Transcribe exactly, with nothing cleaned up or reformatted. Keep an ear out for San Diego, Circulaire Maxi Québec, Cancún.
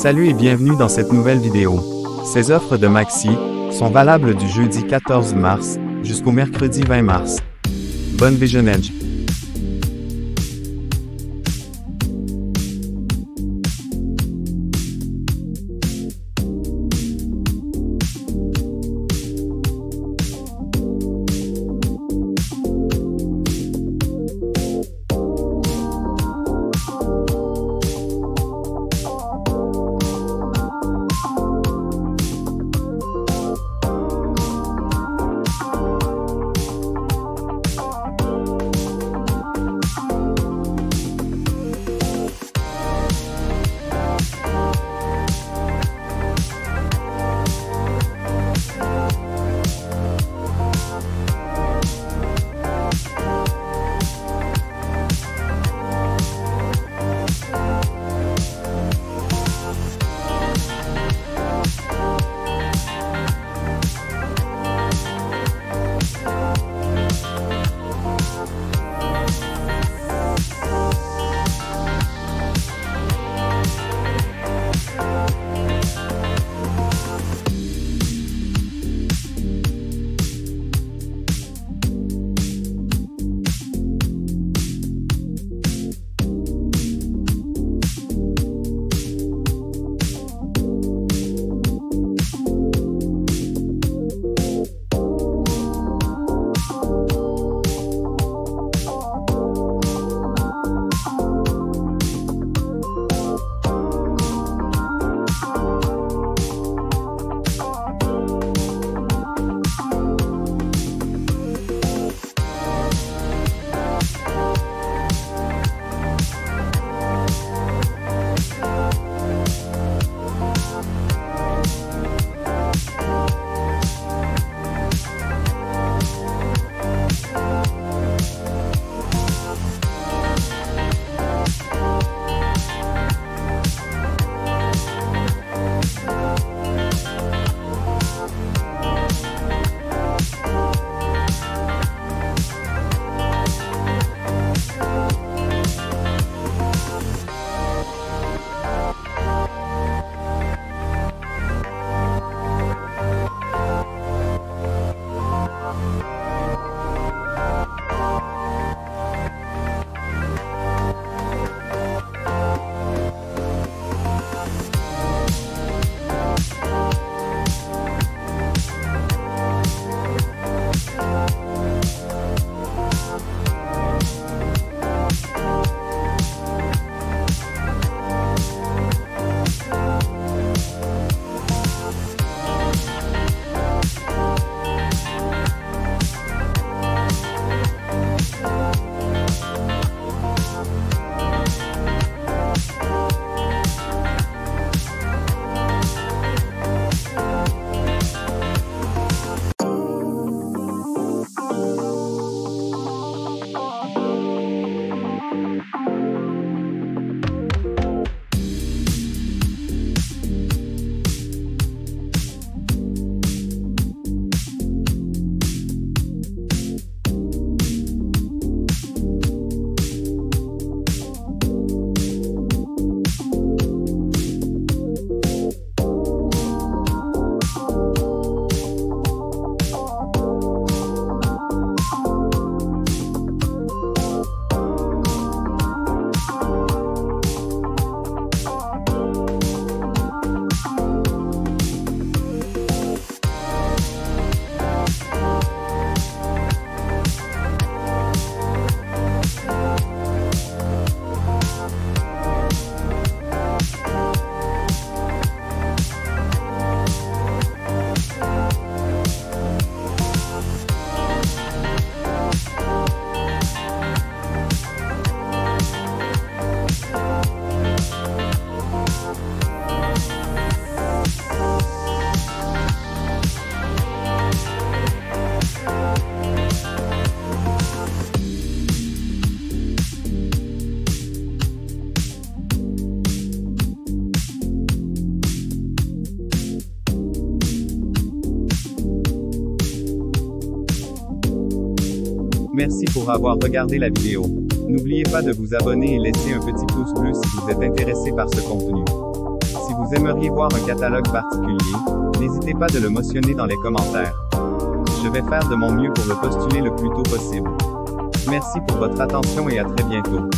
Salut et bienvenue dans cette nouvelle vidéo. Ces offres de Maxi sont valables du jeudi quatorze mars jusqu'au mercredi vingt mars. Bonne visionnage. Merci pour avoir regardé la vidéo. N'oubliez pas de vous abonner et laisser un petit pouce bleu si vous êtes intéressé par ce contenu. Si vous vous aimeriez voir un catalogue particulier, n'hésitez pas de le mentionner dans les commentaires. Je vais faire de mon mieux pour le postuler le plus tôt possible. Merci pour votre attention et à très bientôt.